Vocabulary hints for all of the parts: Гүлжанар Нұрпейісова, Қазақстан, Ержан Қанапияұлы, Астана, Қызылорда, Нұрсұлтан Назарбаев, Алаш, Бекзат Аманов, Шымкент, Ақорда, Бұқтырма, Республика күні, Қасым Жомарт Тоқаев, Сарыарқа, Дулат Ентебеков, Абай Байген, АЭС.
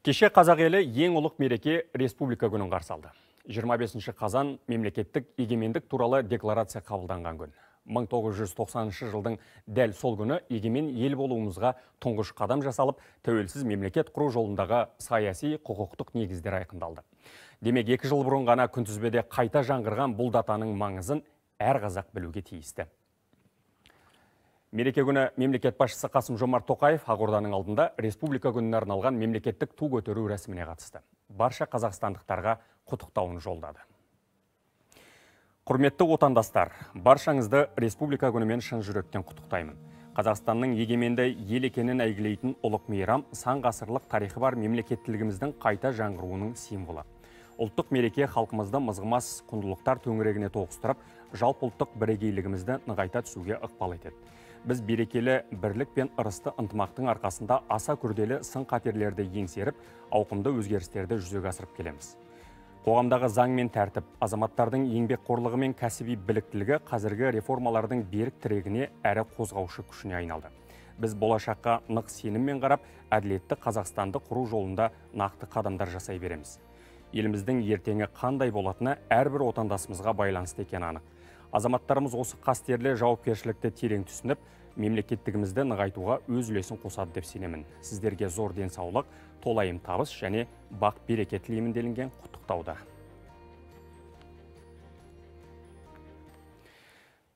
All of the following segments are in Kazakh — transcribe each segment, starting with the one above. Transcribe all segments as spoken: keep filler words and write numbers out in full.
Кеше қазақ елі ең ұлық мереке республика күнін қарсы алды. жиырма бесінші қазан мемлекеттік егемендік туралы декларация қабылданған күн. мың тоғыз жүз тоқсаныншы жылдың дәл сол күні егемен ел болуымызға тұңғыш қадам жасалып, тәуелсіз мемлекет құру жолындағы саяси құқықтық негіздер айқындалды. Демек, екі жыл бұрын ғана күнтізбеде қайта жаңғырған бұл датаның маңызын әр қазақ білуге тиісті. Мереке күні мемлекет басшысы Қасым Жомарт Тоқаев Ақорданың алдында республика күніне арналған мемлекеттік ту көтеру рәсіміне қатысты. Барша қазақстандықтарға құттықтауын жолдады. Құрметті отандастар, баршаңызды республика күнімен шын жүректен құттықтаймын. Қазақстанның егеменді ел екенін әйгілейтін ұлық мейрам сан ғасырлық тарихы бар мемлекеттілігіміздің қайта жаңғыруының символы. Ұлттық мереке халқымызды мызғымас құндылықтар төңірегіне тоғыстырып, жалпыұлттық бірегейлігімізді нығайта түсуге ықпал етеді. Біз берекелі бірлік пен ырысты ынтымақтың арқасында аса күрделі сын-қатерлерді еңсеріп, ауқымды өзгерістерді жүзеге асырып келеміз. Қоғамдағы заң мен тәртіп, азаматтардың еңбекқорлығы мен кәсіби біліктілігі қазіргі реформалардың берік тірегіне әрі қозғаушы күшіне айналды. Біз болашаққа нық сеніммен қарап, әділетті Қазақстанды құру жолында нақты қадамдар жасай береміз. Еліміздің ертеңі қандай болатына әрбір отандасымызға байланысты екен анық. Азаматтарымыз осы қастерлі жауапкершілікті терең түсініп, мемлекеттігімізді нығайтуға өз үлесін қосады деп сенемін. Сіздерге зор денсаулық, толайым табыс және бақ береке тілеймін делінген құттықтауда.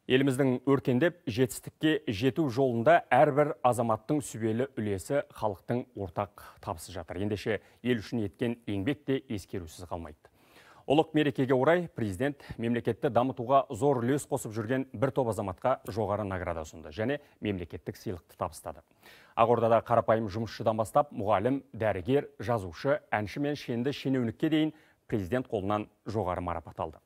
Еліміздің өркендеп жетістікке жету жолында әрбір азаматтың сүбелі үлесі халықтың ортақ табысы жатыр. Ендеше ел үшін еткен еңбек те ескерусіз қалмайды. Ұлық мерекеге орай президент мемлекетті дамытуға зор үлес қосып жүрген бір топ азаматқа жоғары награда ұсынды және мемлекеттік сыйлықты табыстады. Ақордада қарапайым жұмысшыдан бастап мұғалім, дәрігер, жазушы, әнші мен шенді шенеунікке дейін президент қолынан жоғары марапат алды.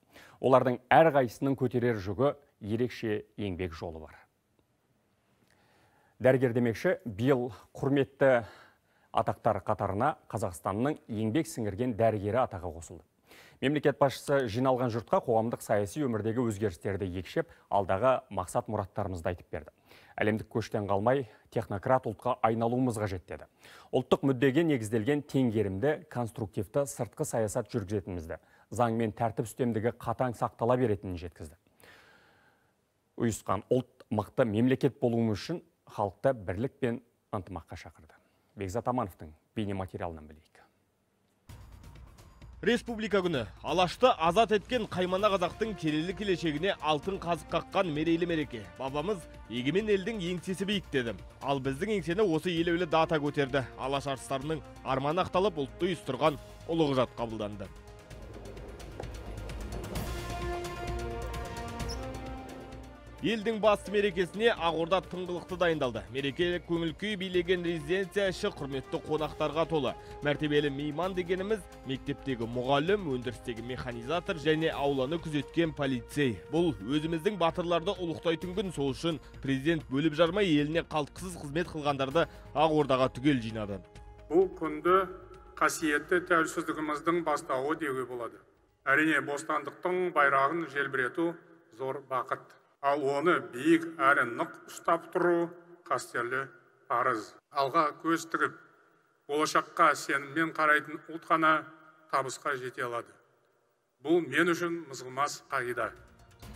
Олардың әр қайсысының көтерер жүгі ерекше еңбек жолы бар. Дәрігер демекші, биыл құрметті атақтар қатарына Қазақстанның еңбек сіңірген дәрігері атағы қосылды. Мемлекет басшысы жиналған жұртқа қоғамдық саяси өмірдегі өзгерістерді екшеп, алдағы мақсат мұраттарымызды айтып берді. Әлемдік көштен қалмай, технократ ұлтқа айналуымызға жеттеді. Ұлттық мүддеге негізделген теңгерімді, конструктивті сыртқы саясат жүргізетінімізді, заң мен тәртіп үстемдігі қатаң сақтала беретінін жеткізді. Ұйысқан ұлт мықты мемлекет болуымыз үшін халықта бірлік пен ынтымаққа шақырды. Бекзат Амановтың бейнематериалынан білейік. Республика күні Алашты азат еткен қаймана қазақтың келелі келешегіне алтын қазық қаққан мерейлі мереке. Бабамыз егемен елдің еңсесі биік деді. Ал біздің еңсені осы елеулі дата көтерді. Алаш арыстарының арманы ақталып ұлтты ұйыстырған ұлы құжат қабылданды. Елдің басты мерекесіне Ақорда тыңғылықты дайындалды. Мерекелік көңіл-күй билеген резиденция іші құрметті қонақтарға толы. Мәртебелі мейман дегеніміз мектептегі мұғалім, өндірістегі механизатор және ауланы күзеткен полицей. Бұл өзіміздің батырларды ұлықтайтын күн, сол үшін президент бөліп жармай еліне қалтқысыз қызмет қылғандарды Ақордаға түгел жинады. Бұл күнді қасиетті тәуелсіздігіміздің бастауы деуге болады. Әрине, бостандықтың байрағын желбірету зор бақыт. Ал оны биік әрі нық ұстап тұру қастерлі парыз. Алға көз тігіп, болашаққа сеніммен қарайтын ұлт қана табысқа жете алады. Бұл мен үшін мызғымас қағида.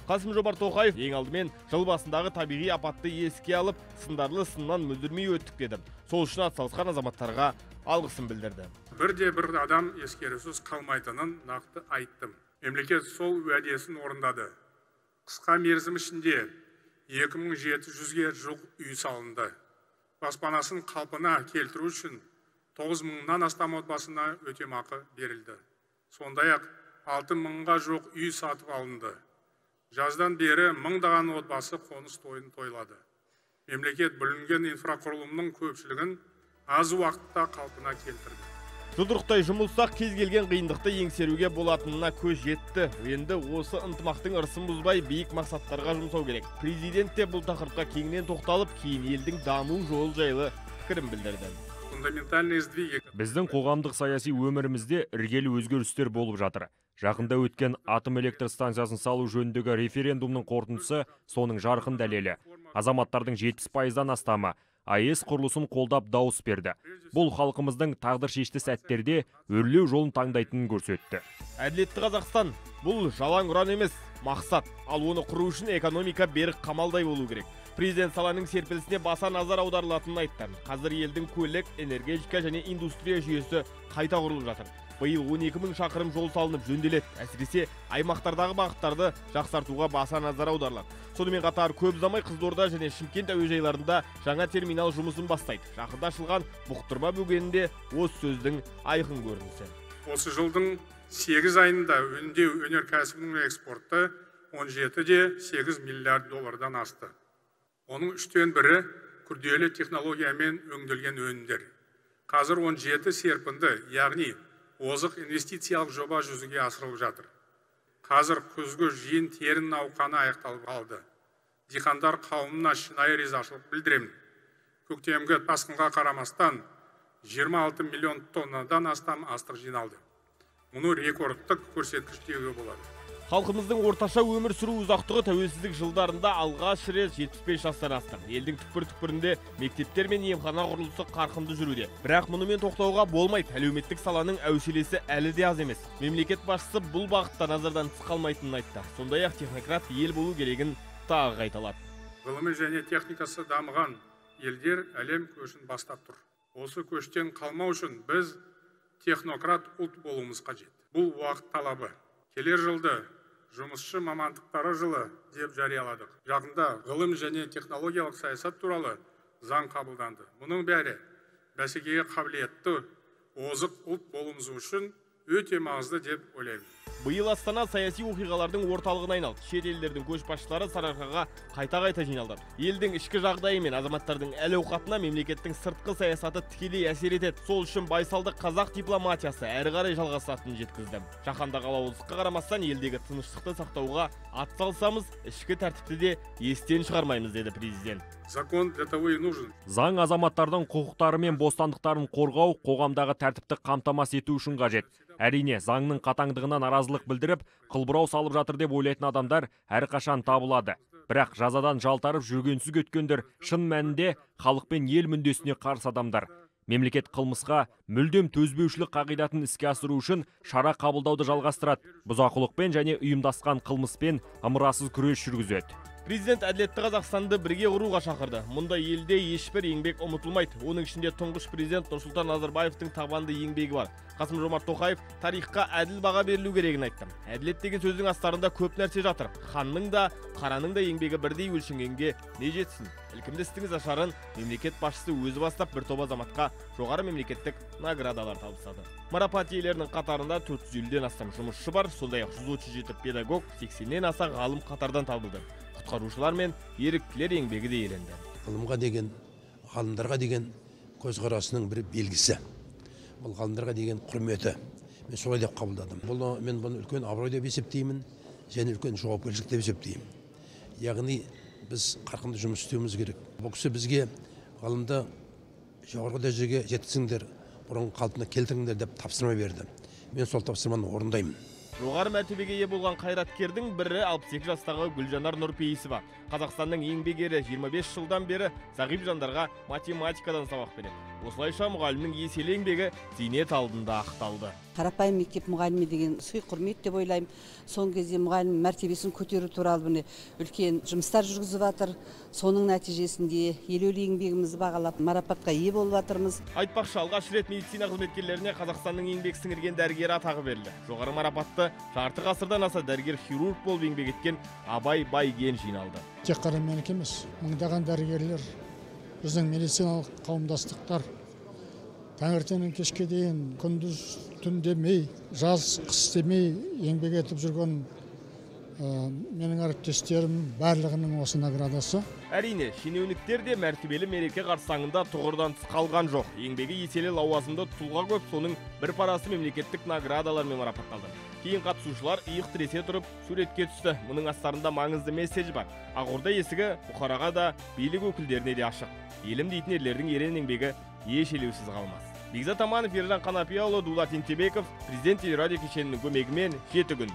Қасым Жомарт Тоқаев ең алдымен жыл басындағы табиғи апатты еске алып, сындарлы сыннан мүлдірмей өттік деді. Сол үшін атсалысқан азаматтарға алғысын білдірді. Бірде бір адам ескерусіз қалмайтынын нақты айттым. Мемлекет сол уәдесін орындады. Қысқа мерзім ішінде екі мың жеті жүзге жуық үй салынды. Баспанасын қалпына келтіру үшін тоғыз мыңнан астам отбасына өтемақы берілді. Сондай-ақ алты мыңға жуық үй сатып алынды. Жаздан бері мыңдаған отбасы қоныс тойын тойлады. Мемлекет бүлінген инфрақұрылымның көпшілігін аз уақытта қалпына келтірді. Жұдырықтай жұмылсақ, кез келген қиындықты еңсеруге болатынына көз жетті. Енді осы ынтымақтың ырысын бұзбай, биік мақсаттарға жұмсау керек. Президент те бұл тақырыпқа кеңінен тоқталып, кейін елдің даму жолы жайлы пікірін білдірді. Біздің қоғамдық саяси өмірімізде іргелі өзгерістер болып жатыр. Жақында өткен атом электр станциясын салу жөніндегі референдумның қорытындысы соның жарқын дәлелі. Азаматтардың жетпіс пайыздан астамы АЭС құрылысын қолдап дауыс берді. Бұл халқымыздың тағдыр шешті сәттерде өрлеу жолын таңдайтынын көрсетті. Әділетті Қазақстан бұл жалаң ұран емес, мақсат. Ал оны құру үшін экономика берік қамалдай болу керек. Президент саланың серпілісіне баса назар аударылатынын айтты. Қазір елдің көлік, энергетика және индустрия жүйесі қайта құрылып жатыр. Биыл он екі мың шақырым жол салынып жөнделеді. Әсіресе аймақтардағы бағыттарды жақсартуға баса назар аударылады. Сонымен қатар көп ұзамай Қызылорда және Шымкент әуежайларында жаңа терминал жұмысын бастайды. Жақында ашылған бұқтырма бөгенінде осы сөздің айқын көрінісі. Осы жылдың сегіз айында өңдеу өнеркәсібінің экспорты он жеті де сегіз миллиард доллардан асты. Оның үштен бірі күрделі технологиямен өңделген өнімдер. Қазір он жеті серпінді, яғни озық инвестициялық жоба жүзеге асырылып жатыр. Қазір күзгі жиын терін науқаны аяқталып алды. Диқандар қауымына шынайы ризашылық білдіремін. Көктемгі тасқынға қарамастан жиырма алты миллион тоннадан астам астық жиналды. Мұны рекордтық көрсеткіш деуге болады. Халқымыздың орташа өмір сүру ұзақтығы тәуелсіздік жылдарында алғаш рет жетпіс бес жастан асты. Елдің түкпір-түкпірінде мектептер мен емхана құрылысы қарқынды жүруде. Бірақ мұнымен тоқтауға болмайды. Әлеуметтік саланың әуселесі әлі де аз емес. Мемлекет басшысы бұл бағытта назардан тыс қалмайтынын айтты. Сондай-ақ технократ ел болу керегін тағы қайталады. Ғылым және техникасы дамыған елдер әлем көшін бастап тұр. Осы көштен қалмау үшін біз технократ ұлт болуымыз қажет. Бұл уақыт талабы. Келер жылды жұмысшы мамандықтары жылы деп жарияладық. Жақында ғылым және технологиялық саясат туралы заң қабылданды. Мұның бәрі бәсекеге қабілетті озық ұлт болуымыз үшін өте маңызды деп ойлаймын. Биыл Астана саяси оқиғалардың орталығына айналды. Шет елдердің көшбасшылары Сарыарқаға қайта-қайта жиналды. Елдің ішкі жағдайы мен азаматтардың әл-ауқатына мемлекеттің сыртқы саясаты тікелей әсер етеді. Сол үшін байсалды қазақ дипломатиясы әрі қарай жалғасатынын жеткізді. Жаһандағы алауыздыққа қарамастан елдегі тыныштықты сақтауға атсалсамыз, ішкі тәртіпті де естен шығармаймыз, деді президент. Закон для того и нужен. Заң азаматтардың құқықтары мен бостандықтарын қорғау, қоғамдағы тәртіпті қамтамасыз ету үшін қажет. Әрине, заңның қатаңдығына наразылық білдіріп, қылбұрау салып жатыр деп ойлайтын адамдар әрқашан табылады. Бірақ жазадан жалтарып жүргенсіз кеткендер шын мәнінде халық пен ел мүддесіне қарсы адамдар. Мемлекет қылмысқа мүлдем төзбеушілік қағидатын іске асыру үшін шара қабылдауды жалғастырады. Бұзақылықпен және ұйымдасқан қылмыспен ымырасыз күрес жүргізеді. Президент әділетті Қазақстанды бірге құруға шақырды. Мұнда елде ешбір еңбек ұмытылмайды. Оның ішінде тұңғыш президент Нұрсұлтан Назарбаевтың табанды еңбегі бар. Қасым Жомарт Тоқаев тарихқа әділ баға берілу керегін айтты. Әділет деген сөздің астарында көп нәрсе жатыр. Ханның да, қараның да еңбегі бірдей өлшенгенге не жетсін. Ілкімді істіңіз ашарын мемлекет басшысы өзі бастап бір топ азаматқа жоғары мемлекеттік наградалар табыстады. Марапат иелерінің қатарында төрт жүз елуден астам жұмысшы бар, сондай-ақ жүз отыз жеті педагог, сексеннен аса ғалым қатардан табылды. Құтқарушылар мен еріктілер еңбегі де еленді. Ғылымға деген, ғалымдарға деген көзқарасының бір белгісі. Бұл ғалымдарға деген құрметі. Мен солай деп қабылдадым. Бұл мен бұны үлкен абырой деп есептеймін, және үлкен жауапкершілік деп есептеймін. Яғни біз қарқынды жұмыс істеуіміз керек. Бұл кісі бізге ғалымды жоғарғы дәрежеге жеткізіңдер, бұрынғы қалпына келтіріңдер деп тапсырма берді. Мен сол тапсырманы орындаймын. Жоғары мәртебеге ие болған қайраткердің бірі алпыс екі жастағы Гүлжанар Нұрпейісова. Қазақстанның еңбек ері жиырма бес жылдан бері зағип жандарға математикадан сабақ береді. Осылайша мұғалімнің еселі еңбегі зейнет алдында ақталды. Қарапайым мектеп мұғалімі деген сый құрмет деп ойлаймын. Соңғы кезде мұғалім мәртебесін көтеру туралы үлкен жұмыстар жүргізіп жатыр. Соның нәтижесінде елеулі еңбегімізді бағалап марапатқа ие болып жатырмыз. Айтпақшы, алғаш рет медицина қызметкерлеріне Қазақстанның еңбек сіңірген дәрігері атағы берілді. Жоғары марапатты жарты ғасырдан аса дәрігер хирург болып еңбек еткен Абай Байген жиналды. Тек қана менікі емес, мыңдаған дәрігерлер, біздің медициналық қауымдастықтар таңертеңнен кешке дейін, күндіз түн демей, жаз қыс демей еңбек етіп жүрген менің әріптестерім барлығының осы наградасы. Әрине, шенеуніктер де мәртебелі мереке қарсаңында тұғырдан тыс қалған жоқ. Еңбегі еселі лауазымды тұлға көп, соның бір парасы мемлекеттік наградалармен марапатталды. Кейін қатысушылар иық тіресе тұрып суретке түсті. Мұның астарында маңызды месеж бар. Ақорда есігі бұқараға да, билік өкілдеріне де ашық. Елім дейтін ерлердің ерен еңбегі ешелеусіз қалмас. Бекзат Аманов, Ержан Қанапияұлы, Дулат Ентебеков, президент телерадио кешенінің көмегімен жеті күн.